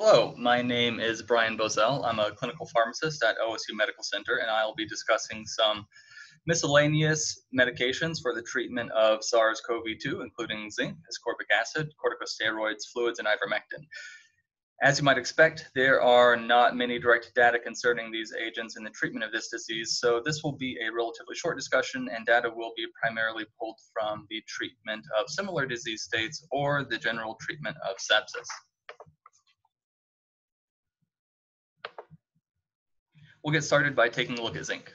Hello, my name is Brian Bozell. I'm a clinical pharmacist at OSU Medical Center, and I'll be discussing some miscellaneous medications for the treatment of SARS-CoV-2, including zinc, ascorbic acid, corticosteroids, fluids, and ivermectin. As you might expect, there are not many direct data concerning these agents in the treatment of this disease, so this will be a relatively short discussion, and data will be primarily pulled from the treatment of similar disease states or the general treatment of sepsis. We'll get started by taking a look at zinc.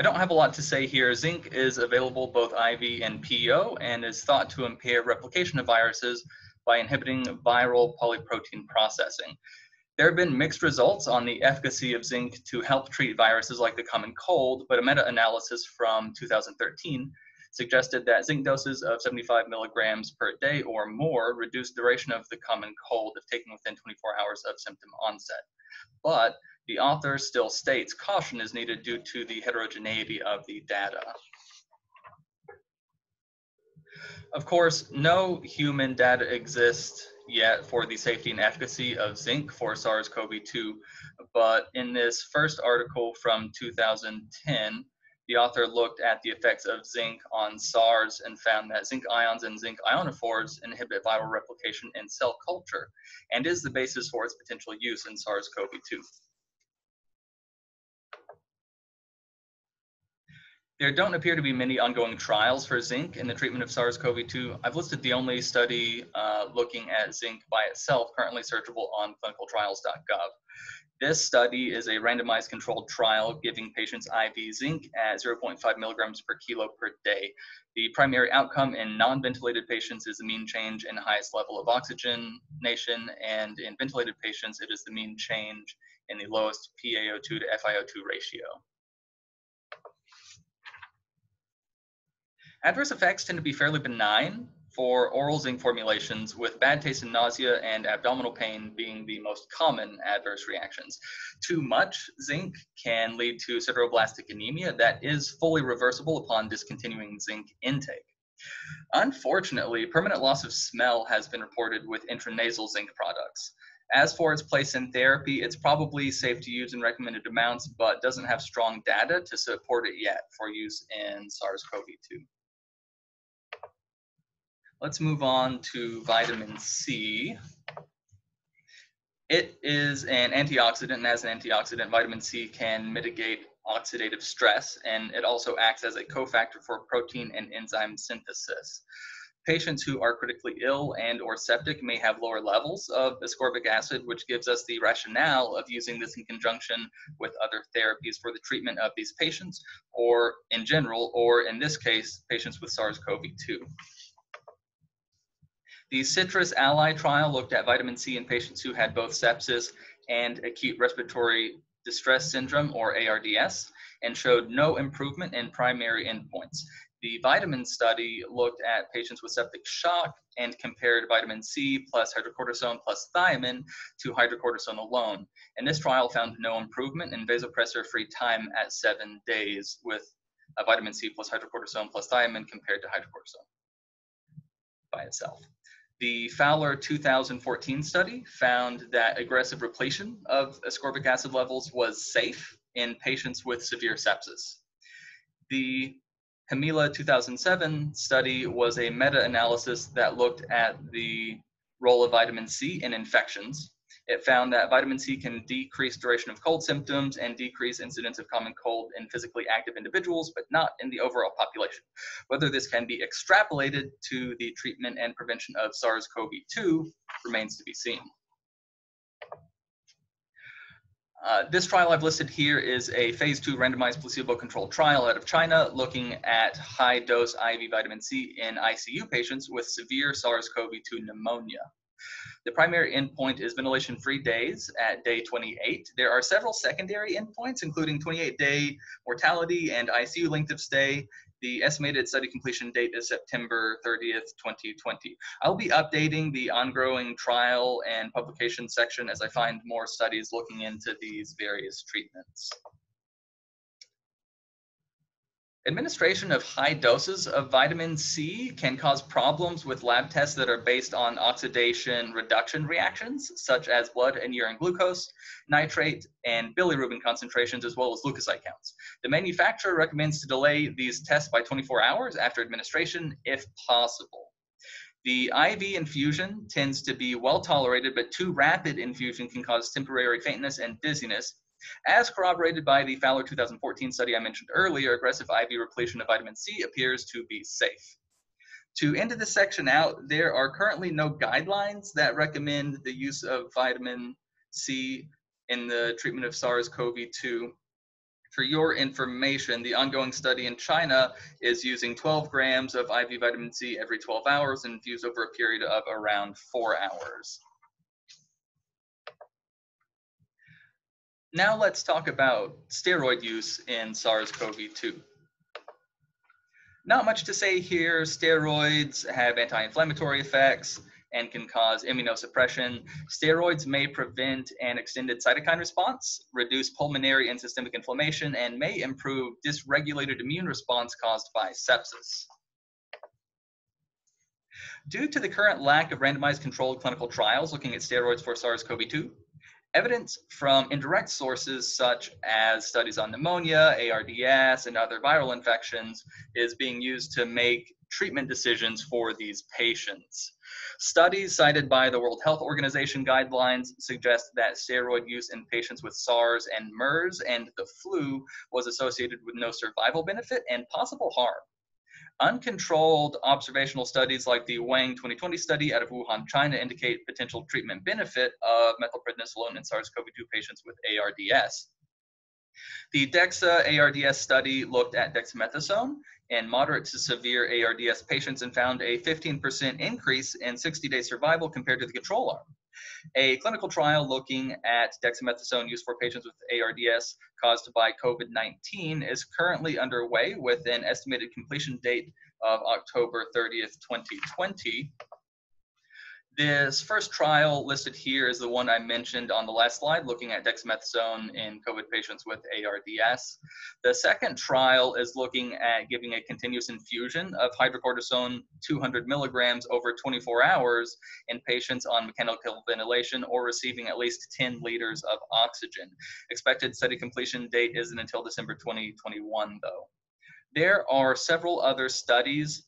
I don't have a lot to say here. Zinc is available both IV and PO and is thought to impair replication of viruses by inhibiting viral polyprotein processing. There have been mixed results on the efficacy of zinc to help treat viruses like the common cold, but a meta-analysis from 2013 suggested that zinc doses of 75 milligrams per day or more reduced duration of the common cold if taken within 24 hours of symptom onset. But the author still states caution is needed due to the heterogeneity of the data. Of course, no human data exists yet for the safety and efficacy of zinc for SARS-CoV-2, but in this first article from 2010, the author looked at the effects of zinc on SARS and found that zinc ions and zinc ionophores inhibit viral replication in cell culture and is the basis for its potential use in SARS-CoV-2. There don't appear to be many ongoing trials for zinc in the treatment of SARS-CoV-2. I've listed the only study looking at zinc by itself currently searchable on funcaltrials.gov. This study is a randomized controlled trial giving patients IV zinc at 0.5 milligrams per kilo per day. The primary outcome in non-ventilated patients is the mean change in highest level of oxygenation, and in ventilated patients, it is the mean change in the lowest PaO2 to FiO2 ratio. Adverse effects tend to be fairly benign for oral zinc formulations, with bad taste and nausea and abdominal pain being the most common adverse reactions. Too much zinc can lead to sideroblastic anemia that is fully reversible upon discontinuing zinc intake. Unfortunately, permanent loss of smell has been reported with intranasal zinc products. As for its place in therapy, it's probably safe to use in recommended amounts, but doesn't have strong data to support it yet for use in SARS-CoV-2. Let's move on to vitamin C. It is an antioxidant, and as an antioxidant, vitamin C can mitigate oxidative stress, and it also acts as a cofactor for protein and enzyme synthesis. Patients who are critically ill and or septic may have lower levels of ascorbic acid, which gives us the rationale of using this in conjunction with other therapies for the treatment of these patients, or in general, or in this case, patients with SARS-CoV-2. The Citrus Ally trial looked at vitamin C in patients who had both sepsis and acute respiratory distress syndrome, or ARDS, and showed no improvement in primary endpoints. The vitamin study looked at patients with septic shock and compared vitamin C plus hydrocortisone plus thiamine to hydrocortisone alone. And this trial found no improvement in vasopressor-free time at 7 days with vitamin C plus hydrocortisone plus thiamine compared to hydrocortisone by itself. The Fowler 2014 study found that aggressive repletion of ascorbic acid levels was safe in patients with severe sepsis. The Hamila 2007 study was a meta-analysis that looked at the role of vitamin C in infections. It found that vitamin C can decrease duration of cold symptoms and decrease incidence of common cold in physically active individuals, but not in the overall population. Whether this can be extrapolated to the treatment and prevention of SARS-CoV-2 remains to be seen. This trial I've listed here is a phase 2 randomized placebo-controlled trial out of China looking at high-dose IV vitamin C in ICU patients with severe SARS-CoV-2 pneumonia. The primary endpoint is ventilation-free days at day 28. There are several secondary endpoints, including 28-day mortality and ICU length of stay. The estimated study completion date is September 30th, 2020. I'll be updating the ongoing trial and publication section as I find more studies looking into these various treatments. Administration of high doses of vitamin C can cause problems with lab tests that are based on oxidation reduction reactions, such as blood and urine glucose, nitrate, and bilirubin concentrations, as well as leukocyte counts. The manufacturer recommends to delay these tests by 24 hours after administration, if possible. The IV infusion tends to be well tolerated, but too rapid infusion can cause temporary faintness and dizziness, as corroborated by the Fowler 2014 study I mentioned earlier. Aggressive IV repletion of vitamin C appears to be safe. To end this section out, there are currently no guidelines that recommend the use of vitamin C in the treatment of SARS-CoV-2. For your information, the ongoing study in China is using 12 grams of IV vitamin C every 12 hours and infused over a period of around 4 hours. Now let's talk about steroid use in SARS-CoV-2. Not much to say here. Steroids have anti-inflammatory effects and can cause immunosuppression. Steroids may prevent an extended cytokine response, reduce pulmonary and systemic inflammation, and may improve dysregulated immune response caused by sepsis. Due to the current lack of randomized controlled clinical trials looking at steroids for SARS-CoV-2, evidence from indirect sources such as studies on pneumonia, ARDS, and other viral infections is being used to make treatment decisions for these patients. Studies cited by the World Health Organization guidelines suggest that steroid use in patients with SARS and MERS and the flu was associated with no survival benefit and possible harm. Uncontrolled observational studies like the Wang 2020 study out of Wuhan, China indicate potential treatment benefit of methylprednisolone in SARS-CoV-2 patients with ARDS. The DEXA ARDS study looked at dexamethasone in moderate to severe ARDS patients and found a 15% increase in 60-day survival compared to the control arm. A clinical trial looking at dexamethasone use for patients with ARDS caused by COVID-19 is currently underway with an estimated completion date of October 30th, 2020. This first trial listed here is the one I mentioned on the last slide, looking at dexamethasone in COVID patients with ARDS. The second trial is looking at giving a continuous infusion of hydrocortisone 200 milligrams over 24 hours in patients on mechanical ventilation or receiving at least 10 liters of oxygen. Expected study completion date isn't until December 2021, though. There are several other studies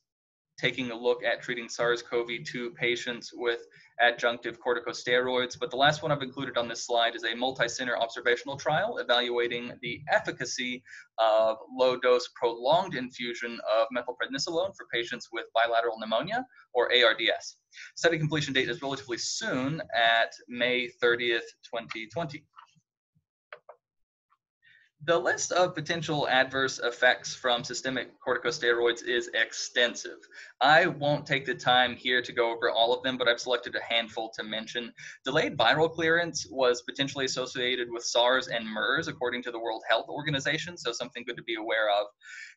taking a look at treating SARS-CoV-2 patients with adjunctive corticosteroids, but the last one I've included on this slide is a multi-center observational trial evaluating the efficacy of low-dose prolonged infusion of methylprednisolone for patients with bilateral pneumonia or ARDS. Study completion date is relatively soon at May 30th, 2020. The list of potential adverse effects from systemic corticosteroids is extensive. I won't take the time here to go over all of them, but I've selected a handful to mention. Delayed viral clearance was potentially associated with SARS and MERS, according to the World Health Organization, so something good to be aware of.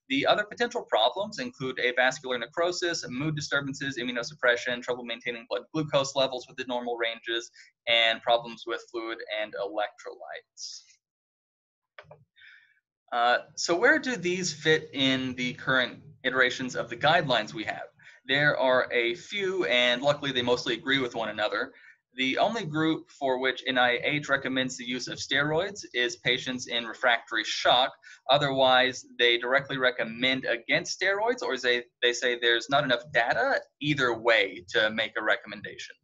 The other potential problems include avascular necrosis, mood disturbances, immunosuppression, trouble maintaining blood glucose levels within normal ranges, and problems with fluid and electrolytes. So where do these fit in the current iterations of the guidelines we have? There are a few, and luckily they mostly agree with one another. The only group for which NIH recommends the use of steroids is patients in refractory shock. Otherwise, they directly recommend against steroids, or they say there's not enough data either way to make a recommendation.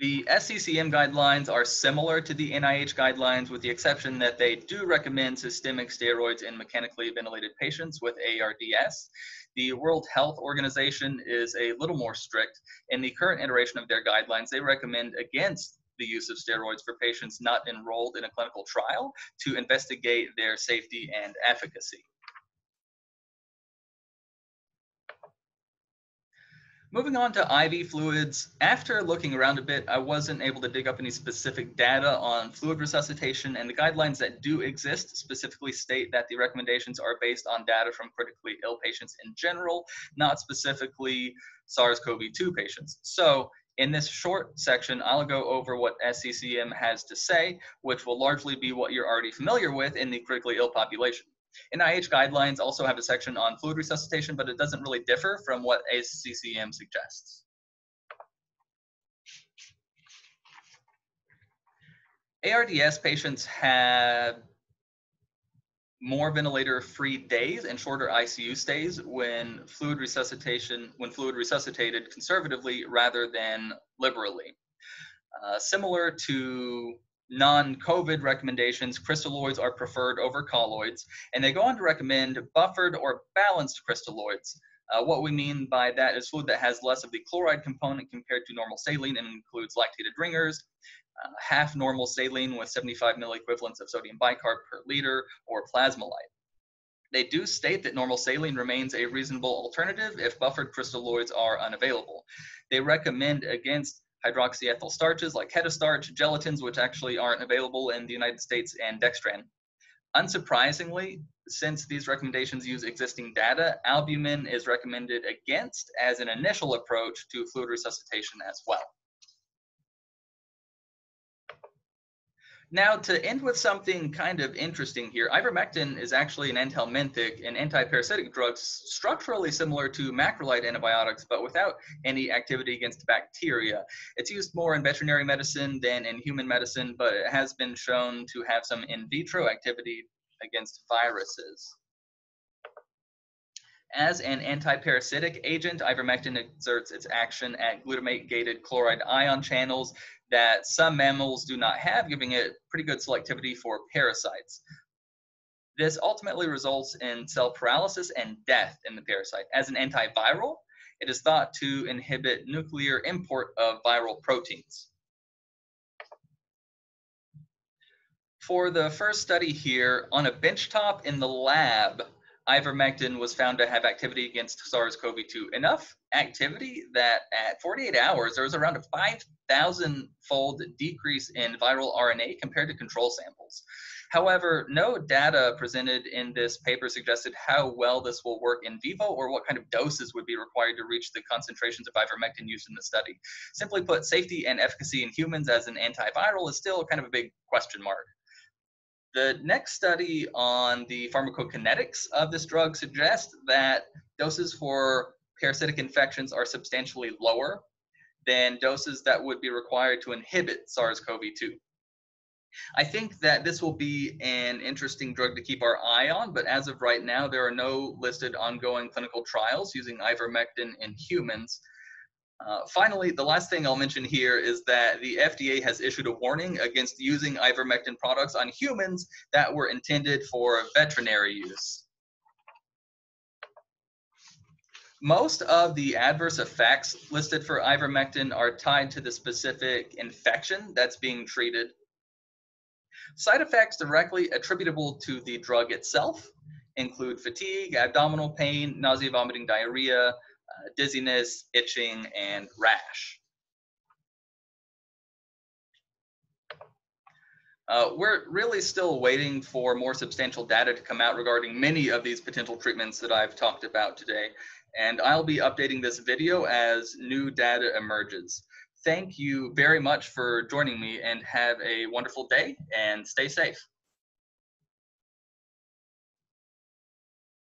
The SCCM guidelines are similar to the NIH guidelines, with the exception that they do recommend systemic steroids in mechanically ventilated patients with ARDS. The World Health Organization is a little more strict. In the current iteration of their guidelines, they recommend against the use of steroids for patients not enrolled in a clinical trial to investigate their safety and efficacy. Moving on to IV fluids, after looking around a bit, I wasn't able to dig up any specific data on fluid resuscitation, and the guidelines that do exist specifically state that the recommendations are based on data from critically ill patients in general, not specifically SARS-CoV-2 patients. So In this short section, I'll go over what SCCM has to say, which will largely be what you're already familiar with in the critically ill population. NIH guidelines also have a section on fluid resuscitation, but it doesn't really differ from what ACCM suggests. ARDS patients have more ventilator-free days and shorter ICU stays when fluid resuscitated conservatively rather than liberally. Similar to non-COVID recommendations, crystalloids are preferred over colloids, and they go on to recommend buffered or balanced crystalloids. What we mean by that is fluid that has less of the chloride component compared to normal saline and includes lactated ringers, half normal saline with 75 milliequivalents of sodium bicarb per liter, or Plasmalite. They do state that normal saline remains a reasonable alternative if buffered crystalloids are unavailable. They recommend against hydroxyethyl starches like hetastarch, gelatins, which actually aren't available in the United States, and Dextran. Unsurprisingly, since these recommendations use existing data, albumin is recommended against as an initial approach to fluid resuscitation as well. Now, to end with something kind of interesting here, ivermectin is actually an antihelminthic, an antiparasitic drug structurally similar to macrolide antibiotics, but without any activity against bacteria. It's used more in veterinary medicine than in human medicine, but it has been shown to have some in vitro activity against viruses. As an antiparasitic agent, ivermectin exerts its action at glutamate-gated chloride ion channels that some mammals do not have, giving it pretty good selectivity for parasites. This ultimately results in cell paralysis and death in the parasite. As an antiviral, it is thought to inhibit nuclear import of viral proteins. For the first study here, on a benchtop in the lab, ivermectin was found to have activity against SARS-CoV-2, enough activity that at 48 hours, there was around a 5,000-fold decrease in viral RNA compared to control samples. However, no data presented in this paper suggested how well this will work in vivo or what kind of doses would be required to reach the concentrations of ivermectin used in the study. Simply put, safety and efficacy in humans as an antiviral is still kind of a big question mark. The next study on the pharmacokinetics of this drug suggests that doses for parasitic infections are substantially lower than doses that would be required to inhibit SARS-CoV-2. I think that this will be an interesting drug to keep our eye on, but as of right now, there are no listed ongoing clinical trials using ivermectin in humans. Finally, the last thing I'll mention here is that the FDA has issued a warning against using ivermectin products on humans that were intended for veterinary use. Most of the adverse effects listed for ivermectin are tied to the specific infection that's being treated. Side effects directly attributable to the drug itself include fatigue, abdominal pain, nausea, vomiting, diarrhea, dizziness, itching, and rash. We're really still waiting for more substantial data to come out regarding many of these potential treatments that I've talked about today, and I'll be updating this video as new data emerges. Thank you very much for joining me, and have a wonderful day, and stay safe.